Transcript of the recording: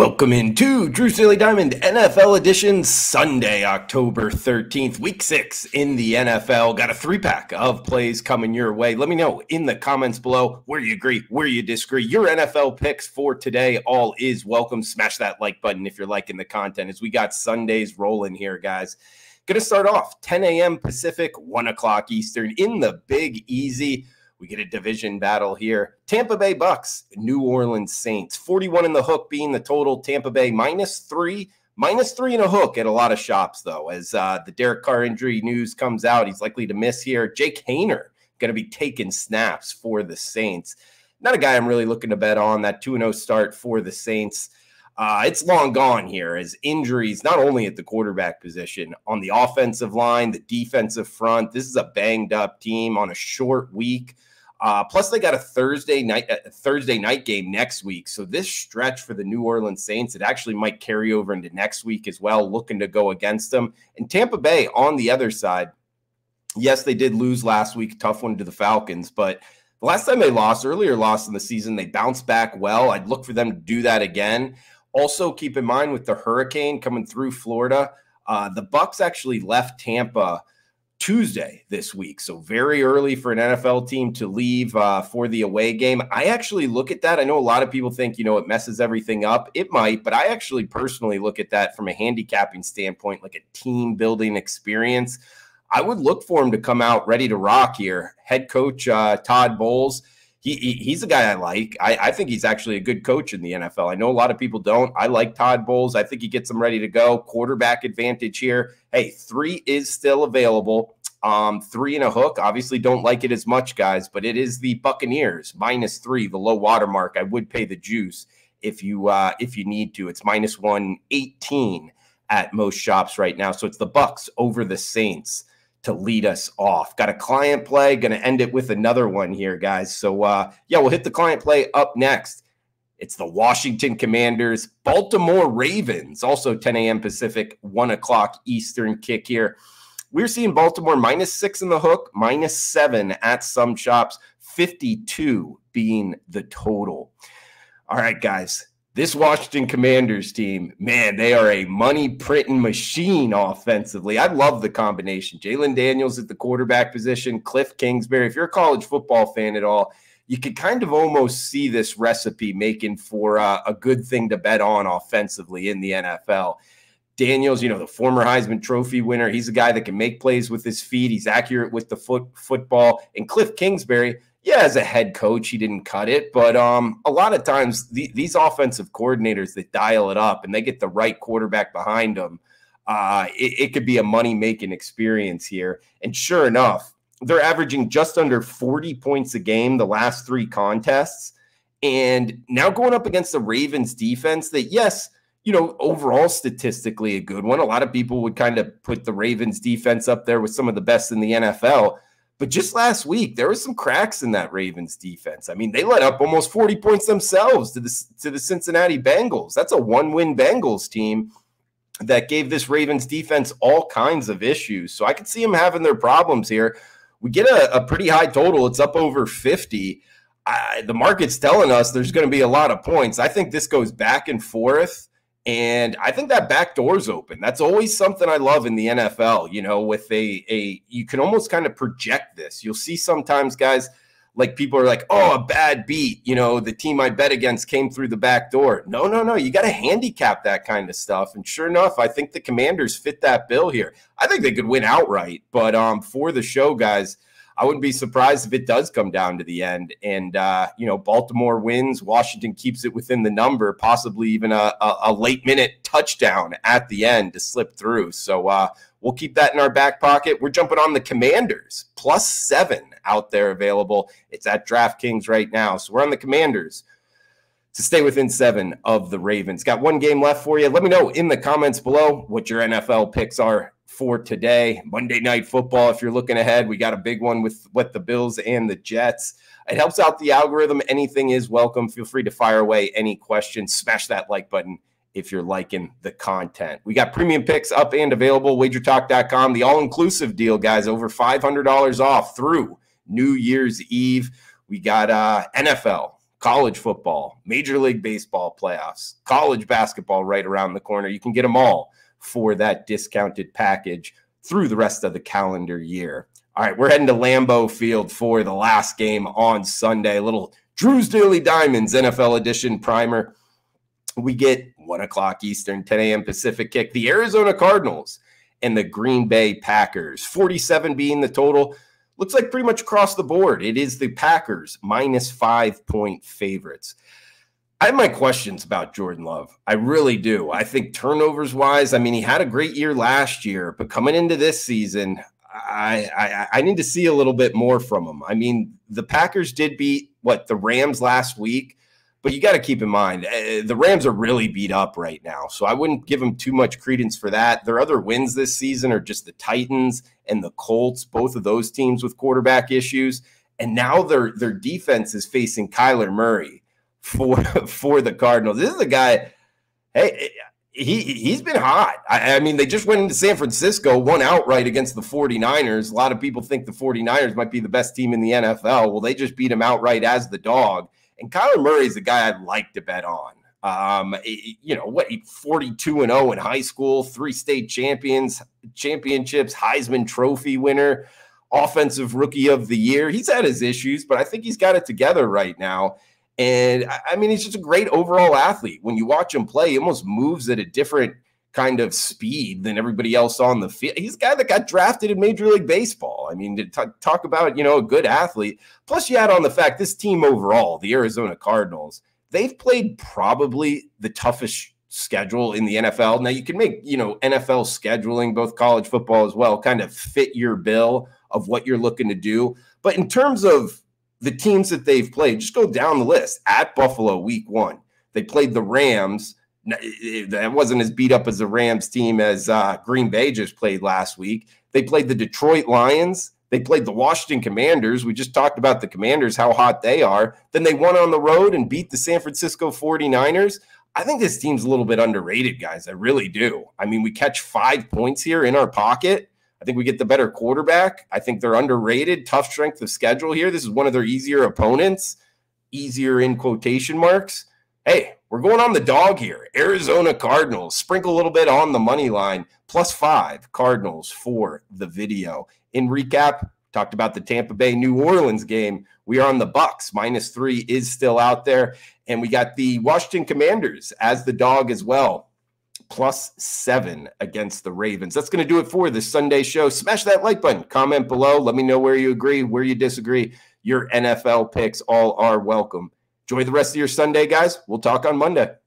Welcome into Drew's Daily Diamond NFL edition, Sunday, October 13th, week 6 in the NFL. Got a 3-pack of plays coming your way. Let me know in the comments below where you agree, where you disagree. Your NFL picks for today, all is welcome. Smash that like button if you're liking the content as we got Sundays rolling here, guys. Going to start off 10 a.m. Pacific, 1 o'clock Eastern in the Big Easy. We get a division battle here. Tampa Bay Bucks, New Orleans Saints. 41 in the hook being the total. Tampa Bay minus three and a hook at a lot of shops, though. As the Derek Carr injury news comes out, he's likely to miss here. Jake Haner going to be taking snaps for the Saints. Not a guy I'm really looking to bet on. That 2-0 start for the Saints. It's long gone here as injuries, not only at the quarterback position, on the offensive line, the defensive front. This is a banged up team on a short week. Plus, they got a Thursday night game next week. So this stretch for the New Orleans Saints, it actually might carry over into next week as well, looking to go against them. And Tampa Bay on the other side, yes, they did lose last week, tough one to the Falcons. But the last time they lost, earlier loss in the season, they bounced back well. I'd look for them to do that again. Also, keep in mind with the hurricane coming through Florida, the Bucs actually left Tampa Tuesday this week. So very early for an NFL team to leave for the away game. I actually look at that. I know a lot of people think, you know, it messes everything up. It might, but I actually personally look at that from a handicapping standpoint, like a team building experience. I would look for him to come out ready to rock here. Head coach Todd Bowles. He's a guy I like. I think he's actually a good coach in the NFL. I know a lot of people don't. I like Todd Bowles. I think he gets them ready to go. Quarterback advantage here. Hey, 3 is still available. 3 and a hook. Obviously don't like it as much, guys, but it is the Buccaneers. -3, the low watermark. I would pay the juice if you need to. It's -118 at most shops right now. So it's the Bucs over the Saints to lead us off. Got a client play, going to end it with another one here, guys. So, yeah, we'll hit the client play up next. It's the Washington Commanders, Baltimore Ravens, also 10 a.m. Pacific, 1 o'clock Eastern kick here. We're seeing Baltimore -6 in the hook, -7 at some shops, 52 being the total. All right, guys. This Washington Commanders team, man, they are a money-printing machine offensively. I love the combination. Jaylen Daniels at the quarterback position, Cliff Kingsbury. If you're a college football fan at all, you could kind of almost see this recipe making for a good thing to bet on offensively in the NFL. Daniels, you know, the former Heisman Trophy winner. He's a guy that can make plays with his feet. He's accurate with the football. And Cliff Kingsbury, yeah, as a head coach, he didn't cut it, but a lot of times these offensive coordinators that dial it up and they get the right quarterback behind them, it could be a money-making experience here. And sure enough, they're averaging just under 40 points a game the last 3 contests. And now going up against the Ravens defense that, yes, you know, overall statistically a good one. A lot of people would kind of put the Ravens defense up there with some of the best in the NFL. But just last week, there were some cracks in that Ravens defense. I mean, they let up almost 40 points themselves to the Cincinnati Bengals. That's a one-win Bengals team that gave this Ravens defense all kinds of issues. So I could see them having their problems here. We get a pretty high total. It's up over 50. The market's telling us there's going to be a lot of points. I think this goes back and forth. And I think that back door's open. That's always something I love in the NFL, you know, with a you can almost kind of project this. You'll see sometimes, guys, like people are like, oh, a bad beat. You know, the team I bet against came through the back door. No. You got to handicap that kind of stuff. And sure enough, I think the Commanders fit that bill here. I think they could win outright. But for the show, guys, I wouldn't be surprised if it does come down to the end. And, you know, Baltimore wins. Washington keeps it within the number, possibly even a late-minute touchdown at the end to slip through. So we'll keep that in our back pocket. We're jumping on the Commanders, +7 out there available. It's at DraftKings right now. So we're on the Commanders to stay within 7 of the Ravens. Got one game left for you. Let me know in the comments below what your NFL picks are for today. Monday Night Football, if you're looking ahead, we got a big one with the Bills and the Jets. It helps out the algorithm. Anything is welcome. Feel free to fire away any questions. Smash that like button if you're liking the content. We got premium picks up and available. WagerTalk.com, the all-inclusive deal, guys, over $500 off through New Year's Eve. We got NFL college football, Major League Baseball playoffs, college basketball right around the corner. You can get them all for that discounted package through the rest of the calendar year. All right, we're heading to Lambeau Field for the last game on Sunday. A little Drew's Daily Diamonds NFL edition primer. We get 1 o'clock Eastern, 10 a.m. Pacific kick. The Arizona Cardinals and the Green Bay Packers. 47 being the total. Looks like pretty much across the board. It is the Packers -5-point favorites. I have my questions about Jordan Love. I really do. I think turnovers-wise, I mean, he had a great year last year, but coming into this season, I need to see a little bit more from him. I mean, the Packers did beat, what, the Rams last week? But you got to keep in mind, the Rams are really beat up right now, so I wouldn't give them too much credence for that. Their other wins this season are just the Titans and the Colts, both of those teams with quarterback issues. And now their defense is facing Kyler Murray for the Cardinals. This is a guy, hey, he's been hot. I mean, they just went into San Francisco, won outright against the 49ers. A lot of people think the 49ers might be the best team in the NFL. Well, they just beat him outright as the dog. And Kyler Murray is a guy I'd like to bet on. You know what? 42-0 in high school, 3 state championships, Heisman Trophy winner, offensive rookie of the year. He's had his issues, but I think he's got it together right now. And I mean, he's just a great overall athlete. When you watch him play, he almost moves at a different kind of speed than everybody else on the field. He's a guy that got drafted in Major League Baseball. I mean, to talk about, you know, a good athlete. Plus, you add on the fact this team overall, the Arizona Cardinals, they've played probably the toughest schedule in the NFL. Now, you can make, you know, NFL scheduling, both college football as well, kind of fit your bill of what you're looking to do. But in terms of the teams that they've played, just go down the list. At Buffalo, week 1, they played the Rams. That wasn't as beat up as the Rams team as Green Bay just played last week. They played the Detroit Lions. They played the Washington Commanders. We just talked about the Commanders, how hot they are. Then they won on the road and beat the San Francisco 49ers. I think this team's a little bit underrated, guys. I really do. I mean, we catch 5 points here in our pocket. I think we get the better quarterback. I think they're underrated. Tough strength of schedule here. This is one of their easier opponents. Easier in quotation marks. Hey, we're going on the dog here. Arizona Cardinals. Sprinkle a little bit on the money line. +5 Cardinals for the video. In recap, talked about the Tampa Bay New Orleans game. We are on the Bucs. -3 is still out there. And we got the Washington Commanders as the dog as well. +7 against the Ravens. That's going to do it for this Sunday show. Smash that like button. Comment below. Let me know where you agree, where you disagree. Your NFL picks all are welcome. Enjoy the rest of your Sunday, guys. We'll talk on Monday.